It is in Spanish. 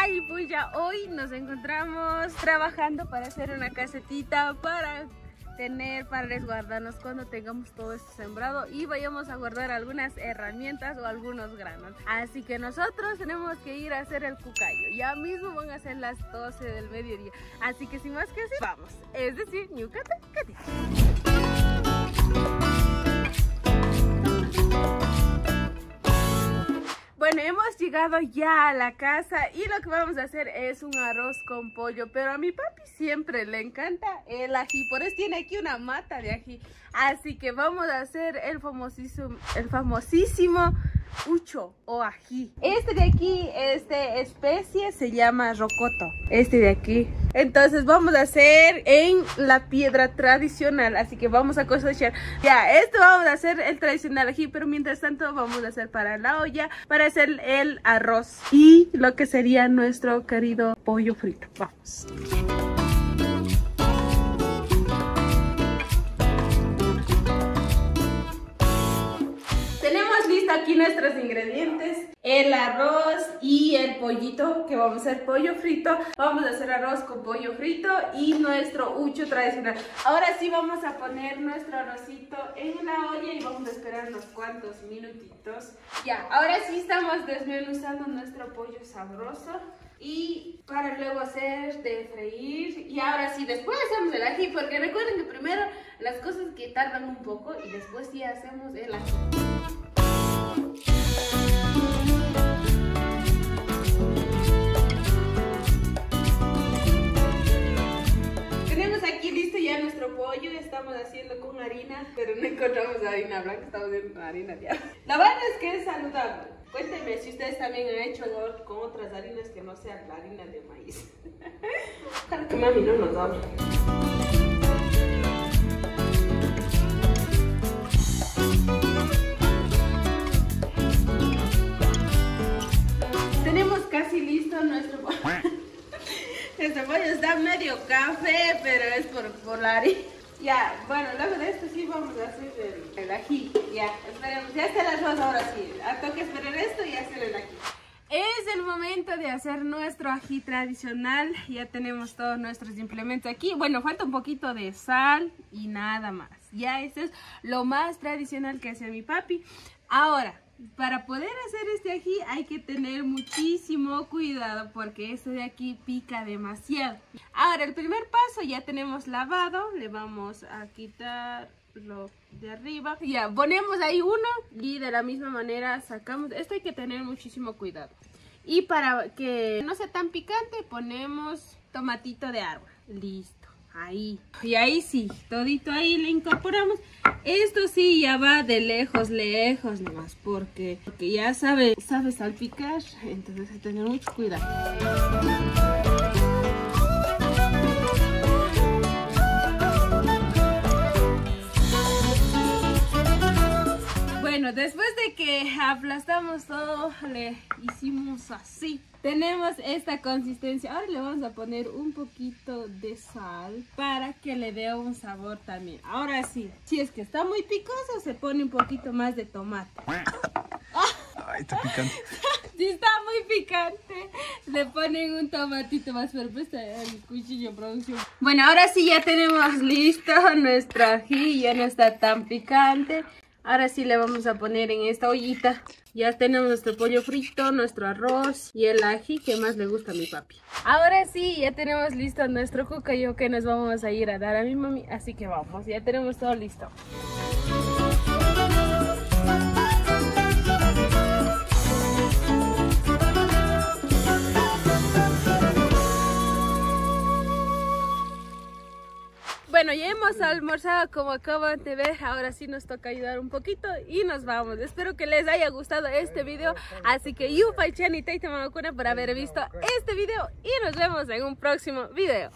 Ay, pues ya hoy nos encontramos trabajando para hacer una casetita para resguardarnos cuando tengamos todo esto sembrado y vayamos a guardar algunas herramientas o algunos granos. Así que nosotros tenemos que ir a hacer el cucayo. Ya mismo van a ser las 12 del mediodía. Así que sin más que decir, vamos. Es decir, ñucate, cate. Bueno, hemos llegado ya a la casa y lo que vamos a hacer es un arroz con pollo, pero a mi papi siempre le encanta el ají, por eso tiene aquí una mata de ají. Así que vamos a hacer el famosísimo ucho o ají. Este de aquí, esta especie se llama rocoto, este de aquí. Entonces vamos a hacer en la piedra tradicional, así que vamos a cosechar. Ya, esto vamos a hacer el tradicional ají, pero mientras tanto vamos a hacer para la olla, para hacer el arroz y lo que sería nuestro querido pollo frito. Vamos. Aquí nuestros ingredientes, el arroz y el pollito, que vamos a hacer pollo frito. Vamos a hacer arroz con pollo frito y nuestro ucho tradicional. Ahora sí vamos a poner nuestro arrocito en la olla y vamos a esperar unos cuantos minutitos. Ya, ahora sí estamos desmenuzando nuestro pollo sabroso y para luego hacer de freír. Y ahora sí, después hacemos el ají, porque recuerden que primero las cosas que tardan un poco y después sí hacemos el ají. Tenemos aquí listo ya nuestro pollo. Estamos haciendo con harina, pero no encontramos harina blanca, estamos haciendo harina de arroz. La verdad es que es saludable. Cuéntenme si ustedes también han hecho con otras harinas que no sean la harina de maíz. Claro que mami no nos habla. Tenemos casi listo nuestro pollo. Este pollo está medio café, pero es por la harina. Ya, bueno, luego de esto sí vamos a hacer el ají. Ya, esperemos, ya está el arroz ahora sí. Tengo que esperar esto y hacer el ají. Es el momento de hacer nuestro ají tradicional. Ya tenemos todos nuestros implementos aquí. Bueno, falta un poquito de sal y nada más. Ya, esto es lo más tradicional que hace mi papi. Ahora, para poder hacer este ají hay que tener muchísimo cuidado porque esto de aquí pica demasiado. Ahora, el primer paso ya tenemos lavado, le vamos a quitar lo de arriba. Ya, ponemos ahí uno y de la misma manera sacamos. Esto hay que tener muchísimo cuidado. Y para que no sea tan picante ponemos tomatito de árbol. Listo. Ahí. Y ahí sí, todito ahí le incorporamos. Esto sí ya va de lejos, lejos nomás, porque ya sabe salpicar, entonces hay que tener mucho cuidado. Bueno, después de que aplastamos todo, le hicimos así. Tenemos esta consistencia. Ahora le vamos a poner un poquito de sal para que le dé un sabor también. Ahora sí, si es que está muy picoso, se pone un poquito más de tomate. Ay, está picante. Si está muy picante, le ponen un tomatito más, pero pues el cuchillo produce. Bueno, ahora sí ya tenemos listo nuestro ají, ya no está tan picante. Ahora sí le vamos a poner en esta ollita. Ya tenemos nuestro pollo frito, nuestro arroz y el ají que más le gusta a mi papi. Ahora sí, ya tenemos listo nuestro cucayo que nos vamos a ir a dar a mi mami. Así que vamos, ya tenemos todo listo. Bueno, ya hemos almorzado como acaban de ver, ahora sí nos toca ayudar un poquito y nos vamos. Espero que les haya gustado este video, así que yo, Faichan y Teitama Mocuna por haber visto este video y nos vemos en un próximo video.